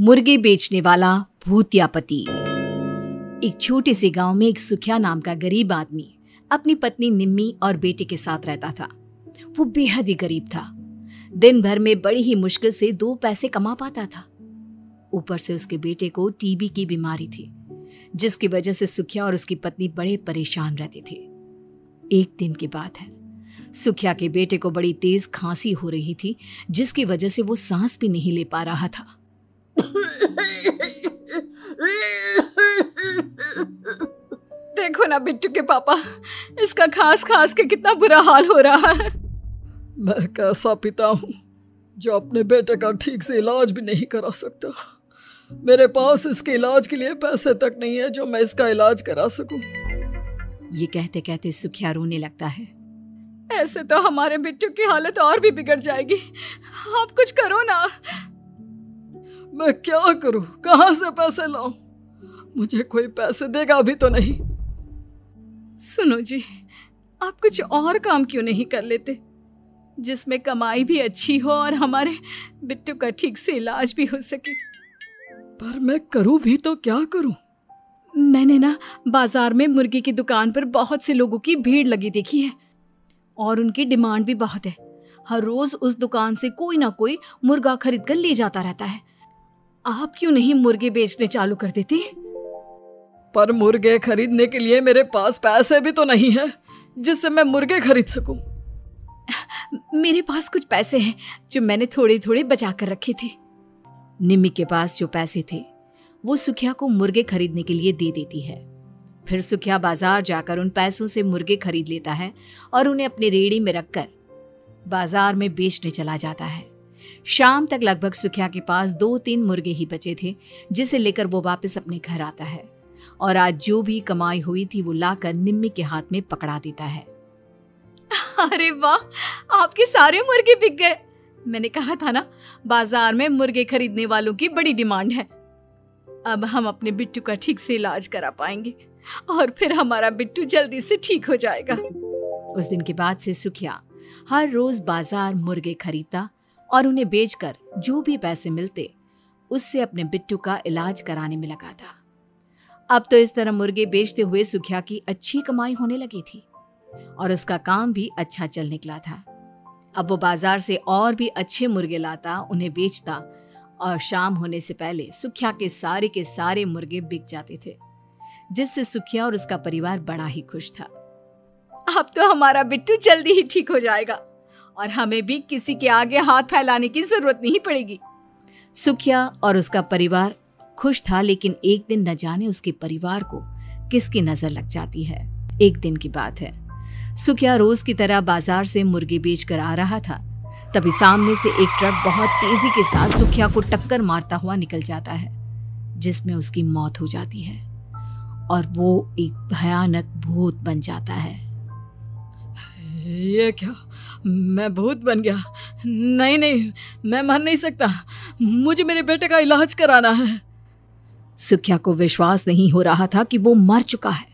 मुर्गे बेचने वाला भूतिया पति। एक छोटे से गांव में एक सुखिया नाम का गरीब आदमी अपनी पत्नी निम्मी और बेटे के साथ रहता था। वो बेहद ही गरीब था, दिन भर में बड़ी ही मुश्किल से 2 पैसे कमा पाता था। ऊपर से उसके बेटे को टीबी की बीमारी थी, जिसकी वजह से सुखिया और उसकी पत्नी बड़े परेशान रहते थे। एक दिन की बात है, सुखिया के बेटे को बड़ी तेज खांसी हो रही थी, जिसकी वजह से वो सांस भी नहीं ले पा रहा था। देखो ना बिट्टू के पापा, इसका खांस के कितना बुरा हाल हो रहा है। मैं कैसा पिता हूँ जो अपने बेटे का ठीक से इलाज भी नहीं करा सकता। मेरे पास इसके इलाज के लिए पैसे तक नहीं है जो मैं इसका इलाज करा सकूं। ये कहते कहते सुखिया रोने लगता है। ऐसे तो हमारे बिट्टू की हालत और भी बिगड़ जाएगी, आप कुछ करो ना। मैं क्या करूं, कहां से पैसे लाऊं? मुझे कोई पैसे देगा भी तो नहीं। सुनो जी, आप कुछ और काम क्यों नहीं कर लेते जिसमें कमाई भी अच्छी हो और हमारे बिट्टू का ठीक से इलाज भी हो सके? पर मैं करूं भी तो क्या करूं? मैंने ना बाजार में मुर्गी की दुकान पर बहुत से लोगों की भीड़ लगी देखी है और उनकी डिमांड भी बहुत है। हर रोज उस दुकान से कोई ना कोई मुर्गा खरीद कर ले जाता रहता है। आप क्यों नहीं मुर्गे बेचने चालू कर देती? पर मुर्गे खरीदने के लिए मेरे पास पैसे भी तो नहीं है जिससे मैं मुर्गे खरीद सकूं। मेरे पास कुछ पैसे हैं जो मैंने थोड़े थोड़े बचा कर रखे थे। निम्मी के पास जो पैसे थे वो सुखिया को मुर्गे खरीदने के लिए दे देती है। फिर सुखिया बाजार जाकर उन पैसों से मुर्गे खरीद लेता है और उन्हें अपने रेड़ी में रखकर बाजार में बेचने चला जाता है। शाम तक लगभग सुखिया के पास 2-3 मुर्गे ही बचे थे, जिसे लेकर वो वापस अपने घर आता है और आज जो भी कमाई हुई थी वो लाकर निम्मी के हाथ में पकड़ा देता है। अरे वाह, आपके सारे मुर्गे बिक गए। मैंने कहा था ना बाजार में मुर्गे खरीदने वालों की बड़ी डिमांड है। अब हम अपने बिट्टू का ठीक से इलाज करा पाएंगे और फिर हमारा बिट्टू जल्दी से ठीक हो जाएगा। उस दिन के बाद से सुखिया हर रोज बाजार मुर्गे खरीदता और उन्हें बेचकर जो भी पैसे मिलते उससे अपने बिट्टू का इलाज कराने में लगाता। अब तो इस तरह मुर्गे बेचते हुए सुखिया की अच्छी कमाई होने लगी थी और उसका काम भी अच्छा चल निकला था। अब वो बाजार से और भी अच्छे मुर्गे लाता, उन्हें बेचता और शाम होने से पहले सुखिया के सारे मुर्गे बिक जाते थे, जिससे सुखिया और उसका परिवार बड़ा ही खुश था। अब तो हमारा बिट्टू जल्दी ही ठीक हो जाएगा और हमें भी किसी के आगे हाथ फैलाने की जरूरत नहीं पड़ेगी। सुखिया और उसका परिवार खुश था, लेकिन एक दिन न जाने उसके परिवार को किसकी नजर लग जाती है। एक दिन की बात है, सुखिया रोज की तरह बाजार से मुर्गे बेचकर आ रहा था, तभी सामने से एक ट्रक बहुत तेजी के साथ सुखिया को टक्कर मारता हुआ निकल जाता है, जिसमें उसकी मौत हो जाती है और वो एक भयानक भूत बन जाता है। ये क्या, मैं भूत बन गया? नहीं, मैं मान नहीं सकता। मुझे मेरे बेटे का इलाज कराना है। सुखिया को विश्वास नहीं हो रहा था कि वो मर चुका है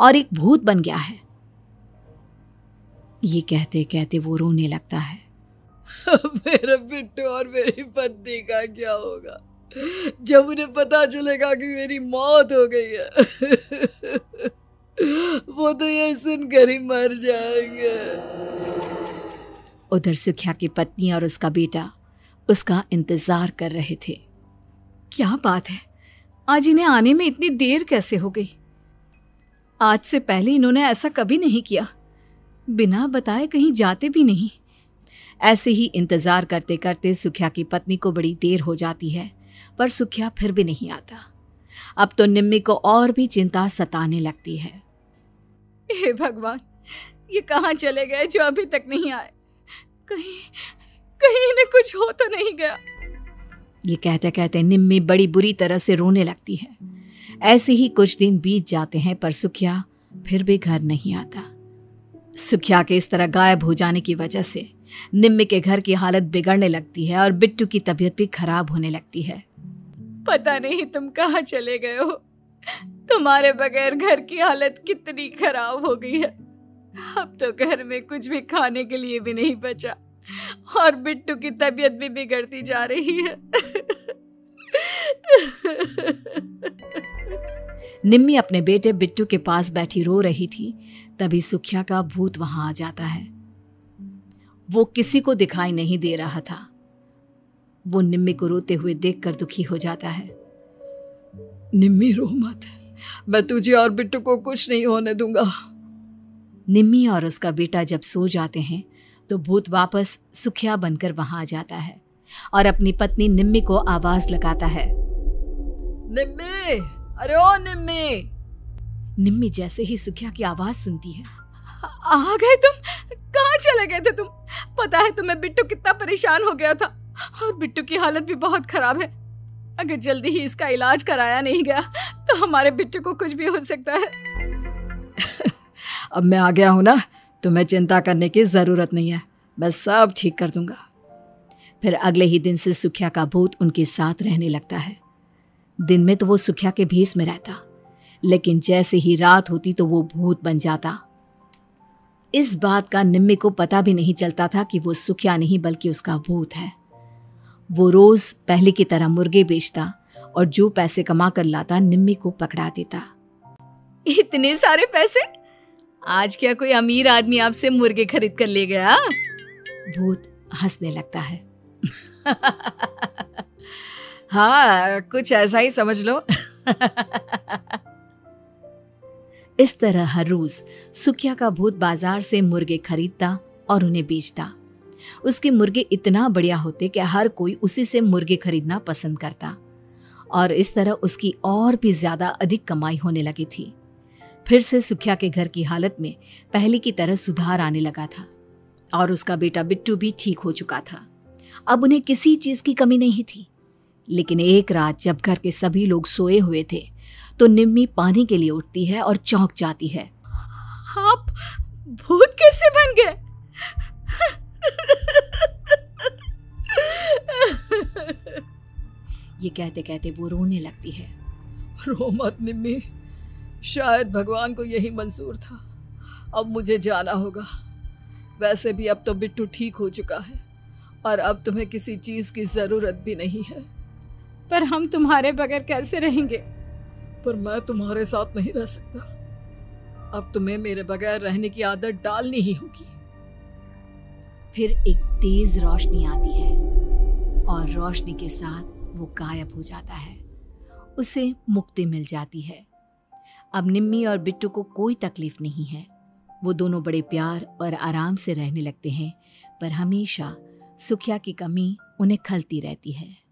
और एक भूत बन गया है। ये कहते कहते वो रोने लगता है। मेरा बिट्टू और मेरी पत्नी का क्या होगा जब उन्हें पता चलेगा कि मेरी मौत हो गई है? वो तो ये सुनकर ही मर जाएंगे। उधर सुखिया की पत्नी और उसका बेटा उसका इंतजार कर रहे थे। क्या बात है, आज इन्हें आने में इतनी देर कैसे हो गई? आज से पहले इन्होंने ऐसा कभी नहीं किया, बिना बताए कहीं जाते भी नहीं। ऐसे ही इंतजार करते करते सुखिया की पत्नी को बड़ी देर हो जाती है, पर सुखिया फिर भी नहीं आता। अब तो निम्मी को और भी चिंता सताने लगती है। हे भगवान, ये कहाँ चले गए जो अभी तक नहीं आए? कहीं इन्हें कुछ हो तो नहीं गया? ये कहते कहते निम्मी बड़ी बुरी तरह से रोने लगती है। ऐसे ही कुछ दिन बीत जाते हैं, पर सुखिया फिर भी घर नहीं आता। सुखिया के इस तरह गायब हो जाने की वजह से निम्मी के घर की हालत बिगड़ने लगती है और बिट्टू की तबीयत भी खराब होने लगती है। पता नहीं तुम कहाँ चले गए हो, तुम्हारे बगैर घर की हालत कितनी खराब हो गई है। अब तो घर में कुछ भी खाने के लिए भी नहीं बचा और बिट्टू की तबीयत भी बिगड़ती जा रही है। निम्मी अपने बेटे बिट्टू के पास बैठी रो रही थी। तभी सुखिया का भूत वहां आ जाता है। वो किसी को दिखाई नहीं दे रहा था। वो निम्मी को रोते हुए देखकर दुखी हो जाता है। निम्मी रो मत, मैं तुझे और बिट्टू को कुछ नहीं होने दूंगा। निम्मी और उसका बेटा जब सो जाते हैं तो भूत वापस सुखिया बनकर वहां आ जाता है और अपनी पत्नी निम्मी को आवाज लगाता है। निम्मी, अरे ओ निम्मी। निम्मी जैसे ही सुखिया की आवाज सुनती है, आ गए तुम, कहाँ चले गए थे तुम? पता है तुम्हें बिट्टू कितना परेशान हो गया था और बिट्टू की हालत भी बहुत खराब है। अगर जल्दी ही इसका इलाज कराया नहीं गया तो हमारे बिट्टू को कुछ भी हो सकता है। अब मैं आ गया हूं ना, तुम्हें चिंता करने की जरूरत नहीं है, मैं सब ठीक कर दूंगा। फिर अगले ही दिन से सुखिया का भूत उनके साथ रहने लगता है। दिन में तो वो सुखिया के भेष में रहता, लेकिन जैसे ही रात होती तो वो भूत बन जाता। इस बात का निम्मी को पता भी नहीं चलता था कि वो सुखिया नहीं बल्कि उसका भूत है। वो रोज पहले की तरह मुर्गे बेचता और जो पैसे कमा कर लाता निम्मी को पकड़ा देता। इतने सारे पैसे, आज क्या कोई अमीर आदमी आपसे मुर्गे खरीद कर ले गया? भूत हंसने लगता है। हाँ, कुछ ऐसा ही समझ लो। इस तरह हर रोज सुखिया का भूत बाजार से मुर्गे खरीदता और उन्हें बेचता। उसके मुर्गे इतना बढ़िया होते कि हर कोई उसी से मुर्गे खरीदना पसंद करता और इस तरह उसकी और भी ज्यादा अधिक कमाई होने लगी थी। फिर से सुखिया के घर की हालत में पहले की तरह सुधार आने लगा था और उसका बेटा बिट्टू भी ठीक हो चुका था। अब उन्हें किसी चीज की कमी नहीं थी। लेकिन एक रात जब घर के सभी लोग सोए हुए थे तो निम्मी पानी के लिए उठती है और चौंक जाती है। आप भूत कैसे बन गए? ये कहते कहते वो रोने लगती है। रो मत निम्मी, शायद भगवान को यही मंजूर था। अब मुझे जाना होगा। वैसे भी अब तो बिट्टू ठीक हो चुका है और अब तुम्हें किसी चीज़ की ज़रूरत भी नहीं है। पर हम तुम्हारे बगैर कैसे रहेंगे? पर मैं तुम्हारे साथ नहीं रह सकता। अब तुम्हें मेरे बगैर रहने की आदत डालनी ही होगी। फिर एक तेज रोशनी आती है और रोशनी के साथ वो गायब हो जाता है। उसे मुक्ति मिल जाती है। अब निम्मी और बिट्टू को कोई तकलीफ नहीं है। वो दोनों बड़े प्यार और आराम से रहने लगते हैं। पर हमेशा सुखिया की कमी उन्हें खलती रहती है।